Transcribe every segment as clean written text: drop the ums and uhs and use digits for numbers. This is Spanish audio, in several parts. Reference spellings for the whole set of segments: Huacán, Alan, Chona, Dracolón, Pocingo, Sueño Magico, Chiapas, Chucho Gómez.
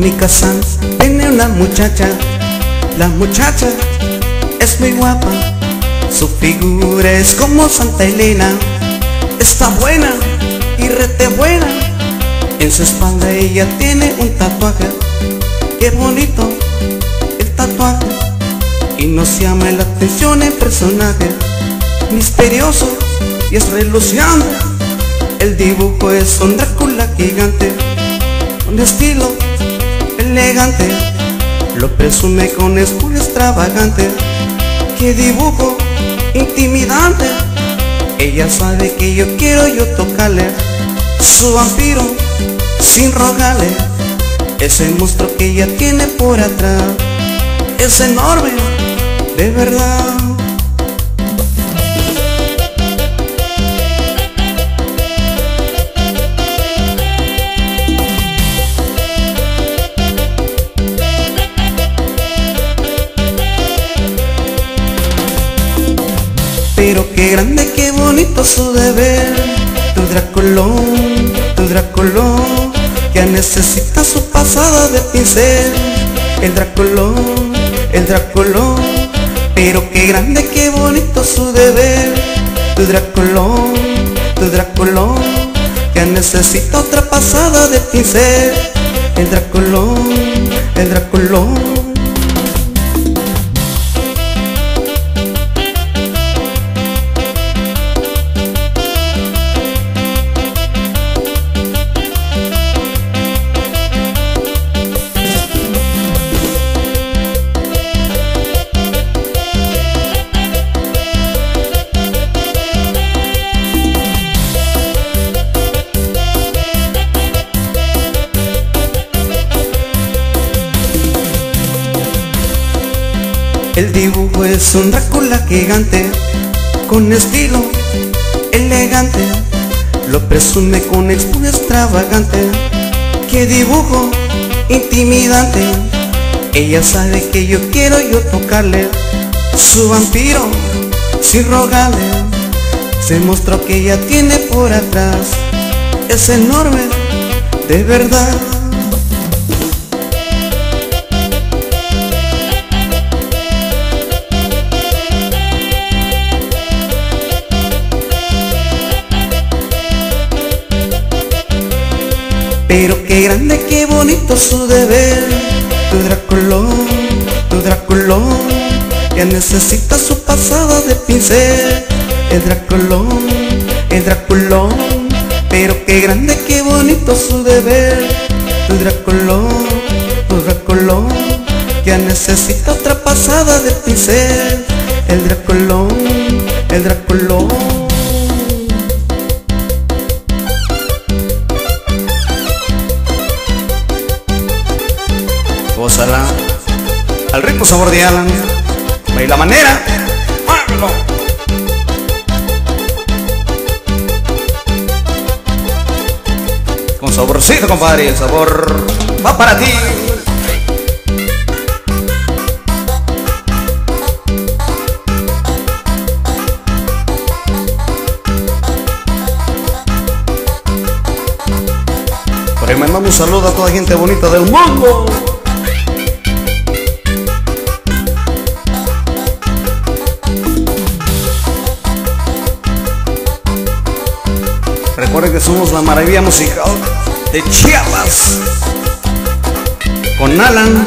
mi casa viene una muchacha. La muchacha es muy guapa, su figura es como Santa Elena. Está buena y rete buena, en su espalda ella tiene un tatuaje. Qué bonito el tatuaje, y nos llama la atención el personaje. Misterioso y es reluciante, el dibujo es un Drácula gigante. Un estilo elegante, lo presume con escudo extravagante. Qué dibujo intimidante, ella sabe que yo quiero yo tocarle. Su vampiro sin rogarle, ese monstruo que ella tiene por atrás, es enorme, de verdad. Pero qué grande, qué bonito su deber, tu Dracolón, ya necesita su pasada de pincel. El Dracolón, pero qué grande, qué bonito su deber, tu Dracolón, ya necesita otra pasada de pincel. El Dracolón, el dibujo es un Drácula gigante, con estilo elegante, lo presume con escudo extravagante. Qué dibujo intimidante, ella sabe que yo quiero yo tocarle. Su vampiro sin rogarle, se mostró que ella tiene por atrás, es enorme, de verdad. Pero qué grande, qué bonito su deber, tu Dracolón, ya necesita su pasada de pincel. El Dracolón, pero qué grande, qué bonito su deber, tu Dracolón, ya necesita otra pasada de pincel. El Dracolón. Gózala, al rico sabor de Alan, baila manera, ¡muévelo! Con saborcito, compadre, el sabor va para ti. Por ahí mandamos un saludo a toda gente bonita del mundo. Recuerden que somos la maravilla musical de Chiapas, con Alan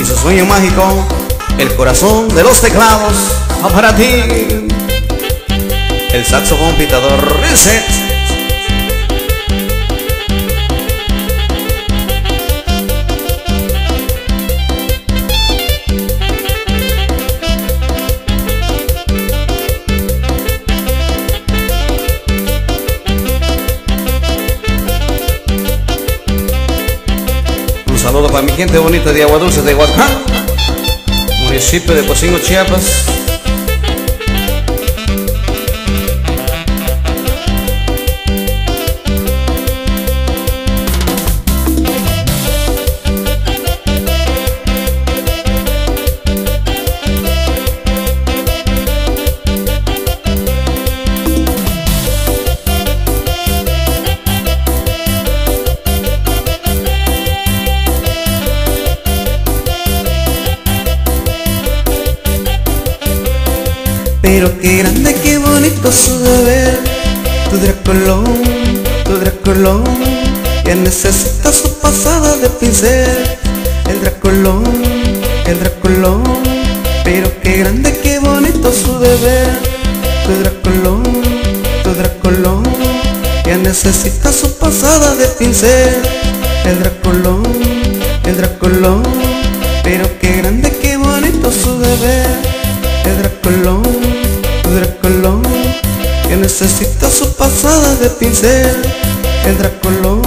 y su sueño mágico, el corazón de los teclados va para ti, el saxofón pitador ese. Un saludo para mi gente bonita de Agua Dulce de Huacán, municipio de Pocingo, Chiapas. Pero qué grande, qué bonito saber tu Dracolón, que necesita su pasada de pincel. El Dracolón, pero qué grande, qué bonito su deber. Tu Dracolón, que necesita su pasada de pincel. El Dracolón, pero qué grande, qué bonito su deber. El Dracolón, que necesita su pasada de pincel. El Dracolón.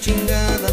Chingada.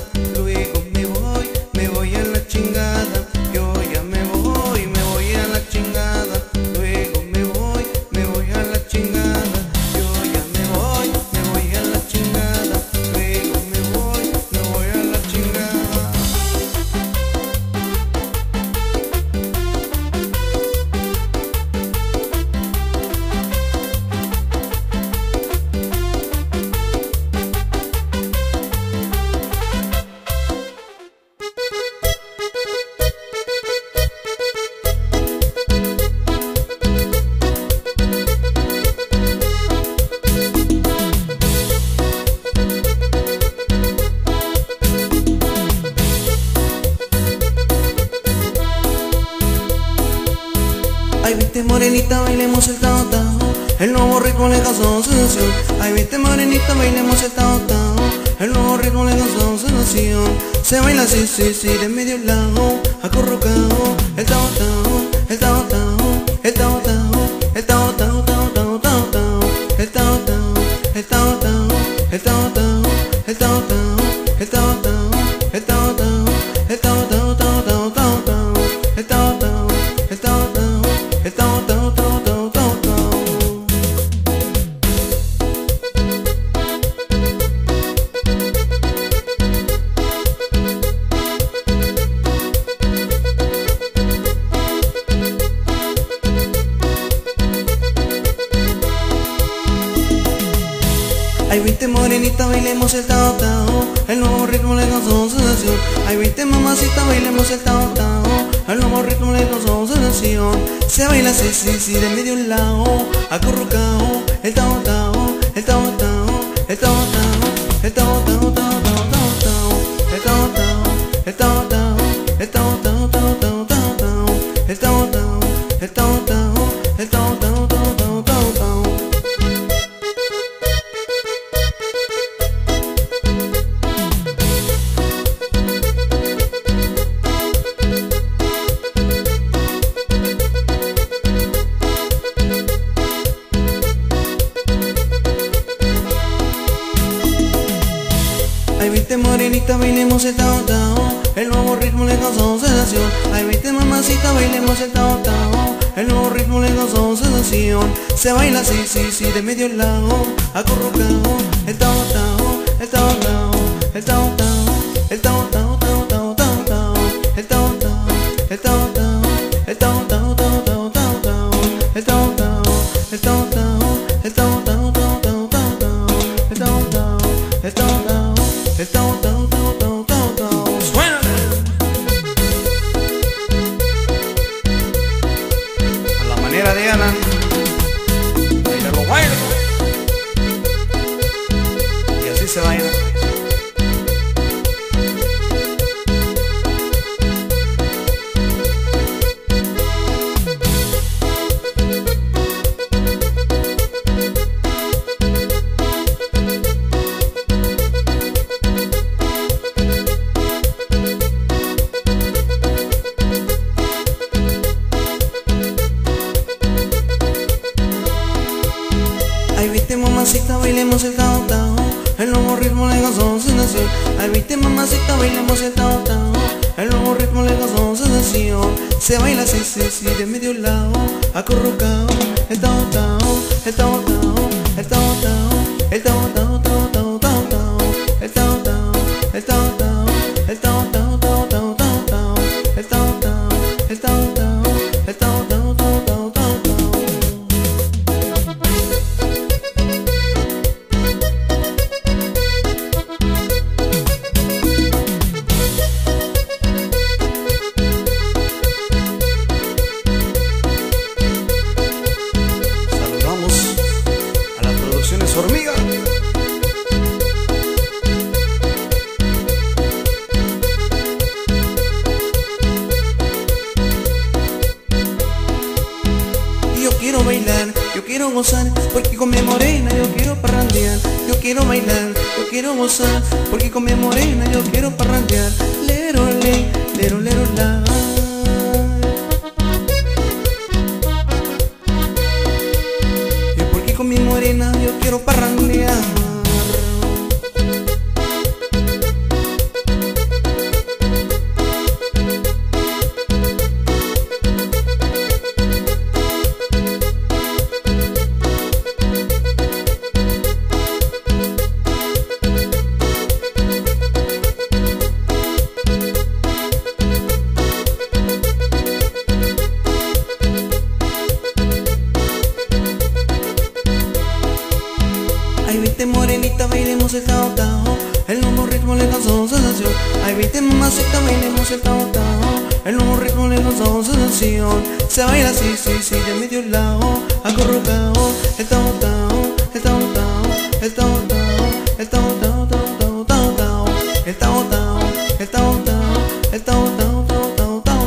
ritmo le causó sensación. Ay, viste morenita, bailemos esta octavo. El nuevo ritmo le causó sensación. Se baila así, sí, sí, de medio lado, acurrucado. El tao, tao, el tao, tao, el tao, tao, el tao, tao, tao, tao, tao, tao. El tao, tao, el tao, tao, el tao, tao, el tao, tao, el tao, tao, el tao, tao, el tao, tao, tao, tao, tao, tao. El tao, tao, el tao, tao, el tao, tao, tao, tao. Ay, viste morenita, bailemos el tao tao. El nuevo ritmo le causó sensación. Ay, viste mamacita, bailemos el tao tao. El nuevo ritmo le causó sensación. Se baila así, sí, sí, de medio lado, acurrucao. El tao tao, el tao tao, el tao tao, el tao tao, tao tao, tao tao. El tao tao, el tao tao, el tao tao, tao tao, tao tao. El tao tao, el tao tao, el tao tao, tao tao, tao tao. Ay, viste morenita, bailemos el tao tao. El nuevo ritmo le causó sensación. Ay, viste mamacita, bailemos el tao tao. El nuevo ritmo le causó sensación. Se baila así, sí, sí, de medio lado, acurrucado. El tao tao, el tao tao, el tao tao, el tao tao, tao tao, tao tao. El tao tao, el tao tao, el tao tao, tao tao, tao tao. El tao tao, el tao tao, el tao tao, tao tao, tao tao. El tao tao, el tao tao. El tao, tao, tao, tao, tao, tao. ¡Suena! A la manera de Alan. Bailalo, bailalo. Y así se baila. Ay, viste mamacita, bailemos el tao tao. El nuevo ritmo le causó sensación. Ay, viste mamacita, bailemos el tao tao. El nuevo ritmo le causó sensación. Se baila así, sí, sí, de medio lado, acurrucao. El tao tao, el tao tao, el tao tao, el tao tao, tao tao, tao tao. El tao tao, el tao tao, el tao tao, tao tao, tao tao. El tao tao, el tao tao, el tao tao, tao tao. Hormiga. Yo quiero bailar, yo quiero gozar, porque con mi morena yo quiero parrandear. Yo quiero bailar, yo quiero gozar, porque con mi morena yo quiero parrandear. Lero, le, lero, lero, la. Con mi morena yo quiero parrandear. Ay, viste morenita, bailemos el tao tao. El nuevo ritmo le causó sensación. Ay, viste mamacita, bailemos el tao tao. El nuevo ritmo le causó sensación. Se baila así, sí, sí, de medio lado, acurrucao. El tao tao, el tao tao, el tao tao, el tao tao, tao tao, tao tao. El tao tao, el tao tao, el tao tao, tao tao, tao tao.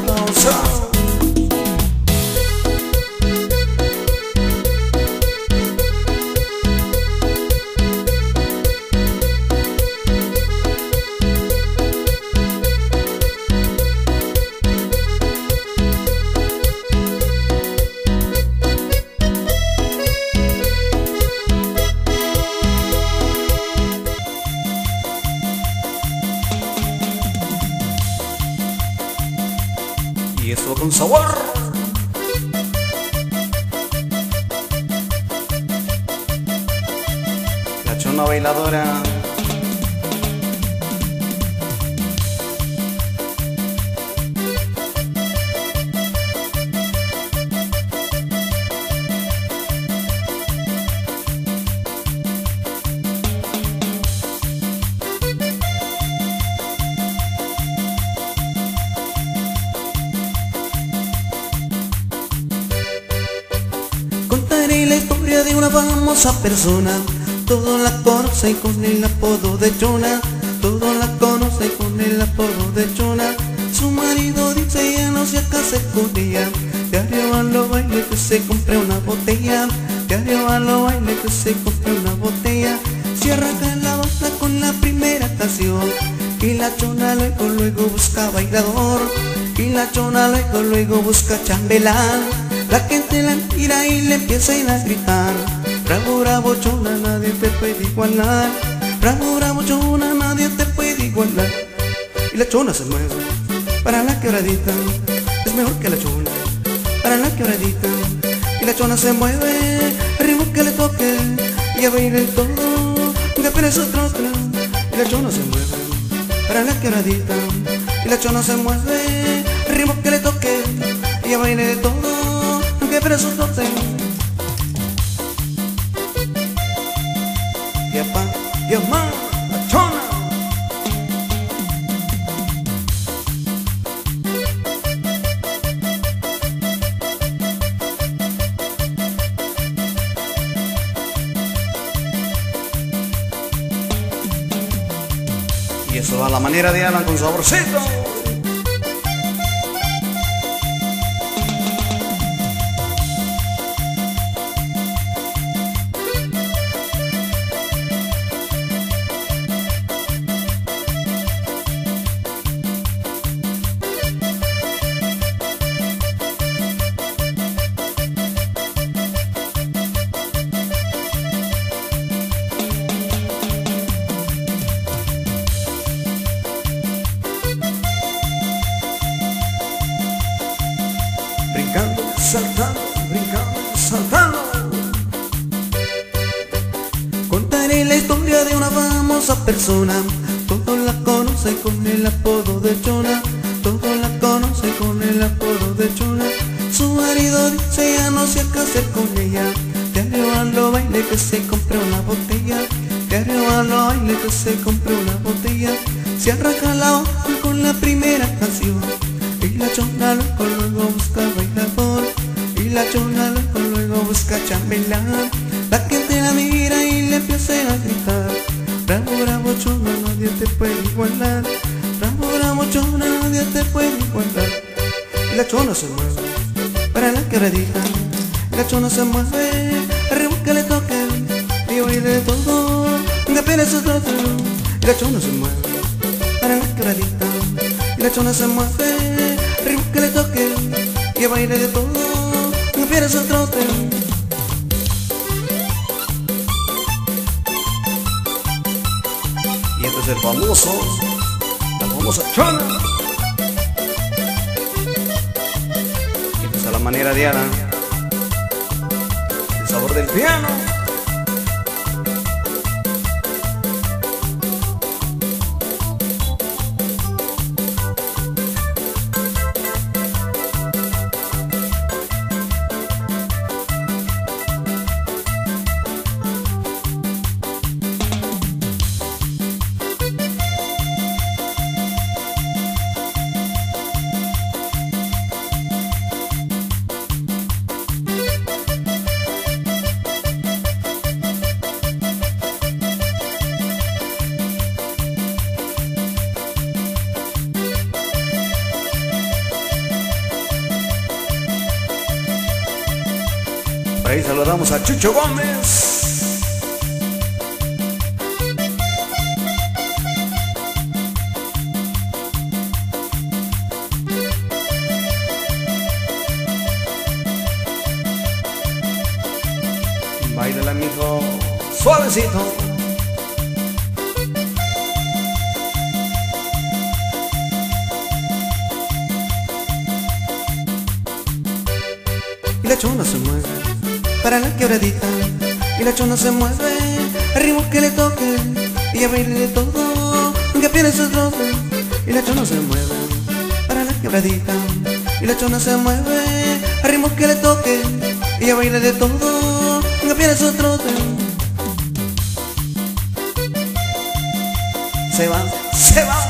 con sabor. La chona bailadora. La historia de una famosa persona, todos la conocen con el apodo de Chona, todos la conocen con el apodo de Chona. Su marido dice ya no se case con ella, diario a los bailes que se compre una botella, diario a los bailes que se compre una botella. Se arranca la banda con la primera canción y la Chona luego busca bailador, y la Chona luego busca chambelán. La gente la mira y le empiezan a gritar: bravo, bravo, Chona, nadie te puede igualar. Bravo, bravo, Chona, nadie te puede igualar. Y la Chona se mueve para la quebradita, es mejor que la Chona para la quebradita. Y la Chona se mueve, ritmo que le toque, y a bailar el todo, que pereza trotra. Y la Chona se mueve para la quebradita, y la Chona se mueve, ritmo que le toque, y a bailar el todo. Y apá, y amá, la Chona. Y eso a la manera de Alan con saborcito. Saltando, brincando, saltando. Contaré la historia de una famosa persona, todos la conocen con el apodo de Chona, todos la conocen con el apodo de Chona. Su marido dice ya no se case con ella, diario a lo baile que se compre una botella, diario a lo baile que se compre una botella. Se arranca la hoja con la primera canción y la Chona luego busca bailador, y la Chona luego busca chambelán. La gente la mira y le empieza a gritar: bravo, bravo, Chona, nadie te puede igualar. Bravo, bravo, Chona, nadie te puede igualar. Y la Chona se mueve para la quebradita, la Chona se mueve, arriba que le toquen, y oíle todo, de pereza trata. Y la Chona se mueve para la quebradita, y la Chona se mueve, que le toque, que baile de todo, que pierda su trote. Y este es el famoso, la famosa Chona. Y esta es a la manera de Alan, el sabor del piano. Por ahí saludamos a Chucho Gómez. Báilale, amigo, suavecito. la chona se mueve para la quebradita, y la chona se mueve, ritmo que le toque, y a bailarle todo, que pierde sus roces. Y la chona se mueve para la quebradita, y la chona se mueve, ritmo que le toque, y a bailarle todo, que pierde sus roces. Se va, se va.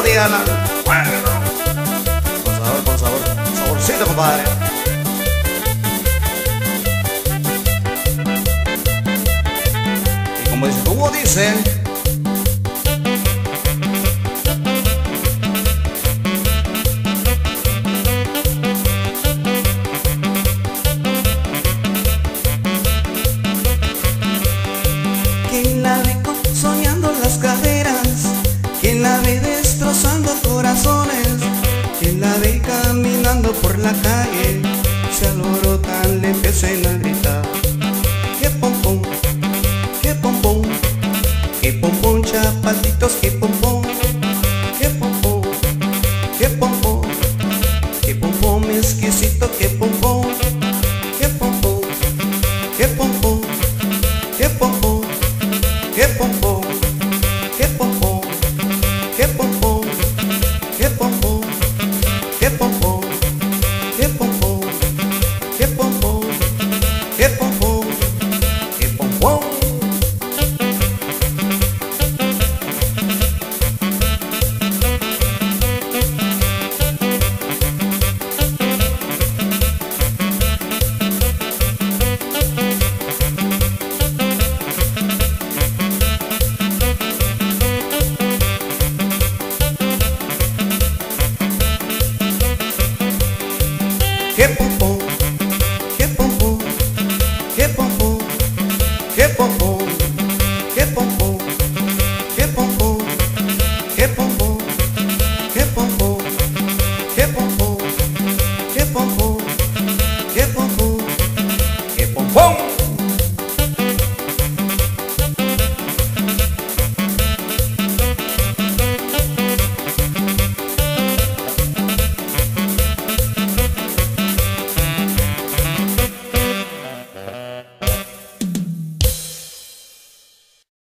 rico, diga Alan. Bueno, con sabor, saborcito, compadre. Y como dice tú, dice. ¿Quién la ve soñando las caderas? ¿Quién la ve destrozando corazones? ¿Quién la ve caminando por la calle? Se alborotan, le empiezan a gritar. ¡Qué pompón! ¡Qué pompón! ¡Qué pompón, chapatitos! ¡Qué pompón! ¡Qué pompón! ¡Qué pompón! ¡Qué pompón exquisito! ¡Qué pompón! ¡Qué pompón! ¡Qué pompón! ¡Qué pompón! ¡Qué pompón! ¡Qué pompón! ¡Qué pompón! ¡Qué pompón! ¡Qué pompón! ¡Qué pompón! ¡Qué pompón! ¡Qué pompón! ¡Qué pompón! ¡Qué pompón! ¡Qué pompón! ¡Qué pompón! ¡Qué pompón! ¡Qué pompón! ¡Qué pompón! ¡Qué pompón! ¡Qué pompón!